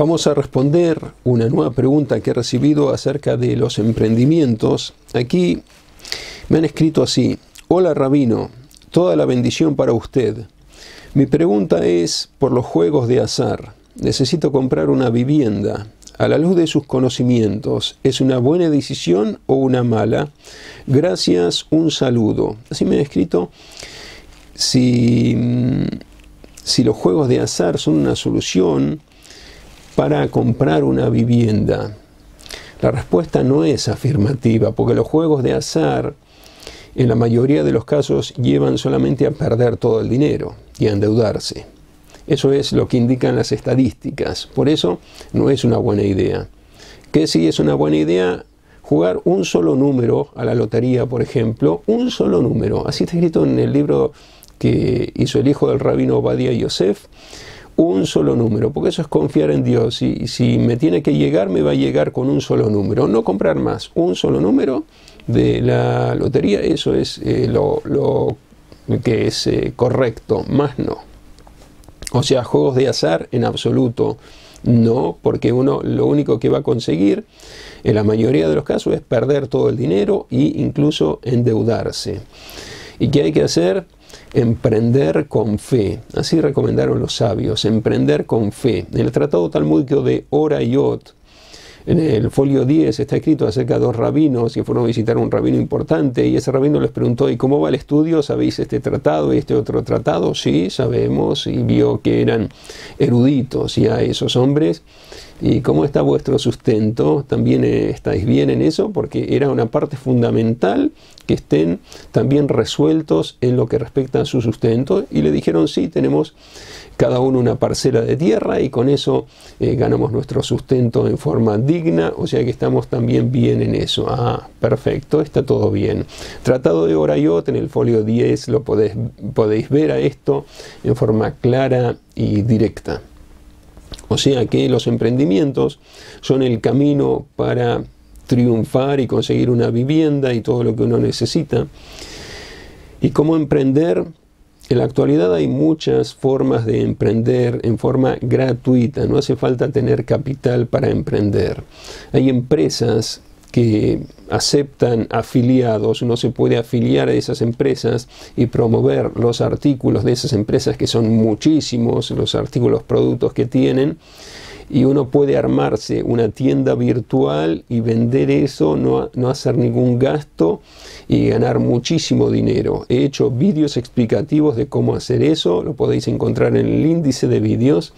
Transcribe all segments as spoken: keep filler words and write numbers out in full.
Vamos a responder una nueva pregunta que he recibido acerca de los emprendimientos. Aquí me han escrito así: hola Rabino, toda la bendición para usted. Mi pregunta es por los juegos de azar. Necesito comprar una vivienda. A la luz de sus conocimientos, ¿es una buena decisión o una mala? Gracias, un saludo. Así me han escrito. Si, si los juegos de azar son una solución para comprar una vivienda. La respuesta no es afirmativa, porque los juegos de azar en la mayoría de los casos llevan solamente a perder todo el dinero y a endeudarse. Eso es lo que indican las estadísticas. Por eso no es una buena idea. ¿Qué sí es una buena idea? Jugar un solo número a la lotería, por ejemplo. Un solo número. Así está escrito en el libro que hizo el hijo del Rabino Ovadia Yosef. Un solo número, porque eso es confiar en Dios. Y si me tiene que llegar, me va a llegar con un solo número. No comprar más. Un solo número de la lotería, eso es eh, lo, lo que es eh, correcto, más no. O sea, juegos de azar en absoluto no, porque uno lo único que va a conseguir en la mayoría de los casos es perder todo el dinero e incluso endeudarse. ¿Y qué hay que hacer? Emprender con fe. Así recomendaron los sabios, emprender con fe. En el tratado talmúdico de Horayot, en el folio diez, está escrito acerca de dos rabinos que fueron a visitar a un rabino importante, y ese rabino les preguntó: ¿y cómo va el estudio? ¿Sabéis este tratado y este otro tratado? Sí, sabemos. Y vio que eran eruditos ya esos hombres. ¿Y cómo está vuestro sustento? ¿También estáis bien en eso? Porque era una parte fundamental que estén también resueltos en lo que respecta a su sustento. Y le dijeron: sí, tenemos cada uno una parcela de tierra y con eso eh, ganamos nuestro sustento en forma digna, o sea que estamos también bien en eso. Ah, perfecto, está todo bien. Tratado de Horayot, en el folio diez, lo podéis, podéis ver a esto en forma clara y directa. O sea que los emprendimientos son el camino para triunfar y conseguir una vivienda y todo lo que uno necesita. ¿Y cómo emprender? En la actualidad hay muchas formas de emprender en forma gratuita. No hace falta tener capital para emprender. Hay empresas que aceptan afiliados. Uno se puede afiliar a esas empresas y promover los artículos de esas empresas, que son muchísimos los artículos, productos que tienen, y uno puede armarse una tienda virtual y vender eso, no, no hacer ningún gasto y ganar muchísimo dinero. He hecho vídeos explicativos de cómo hacer eso, lo podéis encontrar en el índice de vídeos,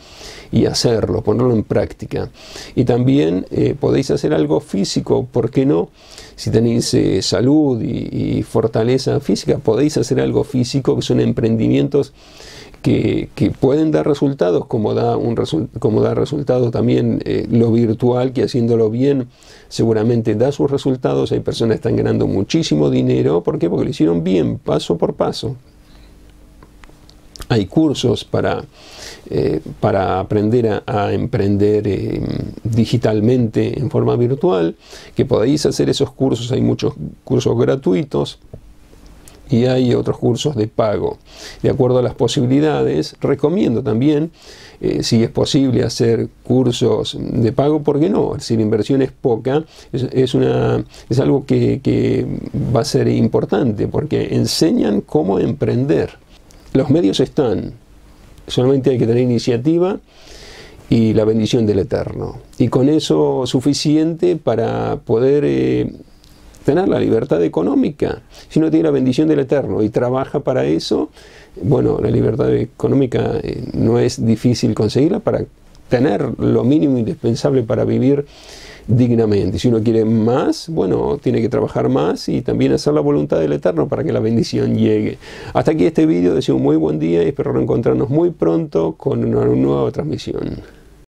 y hacerlo, ponerlo en práctica. Y también eh, podéis hacer algo físico, ¿por qué no? Si tenéis eh, salud y, y fortaleza física, podéis hacer algo físico, que son emprendimientos Que, que pueden dar resultados, como da, un resu como da resultado también eh, lo virtual, que haciéndolo bien seguramente da sus resultados. Hay personas que están ganando muchísimo dinero. ¿Por qué? Porque lo hicieron bien, paso por paso. Hay cursos para, eh, para aprender a, a emprender eh, digitalmente en forma virtual, que podéis hacer esos cursos. Hay muchos cursos gratuitos y hay otros cursos de pago, de acuerdo a las posibilidades. Recomiendo también, eh, si es posible, hacer cursos de pago, ¿por qué no? Si la inversión es poca, es, es, una, es algo que, que va a ser importante, porque enseñan cómo emprender. Los medios están, solamente hay que tener iniciativa y la bendición del Eterno. Y con eso suficiente para poder Eh, tener la libertad económica. Si uno tiene la bendición del Eterno y trabaja para eso, bueno, la libertad económica eh, no es difícil conseguirla, para tener lo mínimo indispensable para vivir dignamente. Si uno quiere más, bueno, tiene que trabajar más y también hacer la voluntad del Eterno para que la bendición llegue. Hasta aquí este vídeo. Deseo un muy buen día y espero encontrarnos muy pronto con una nueva transmisión.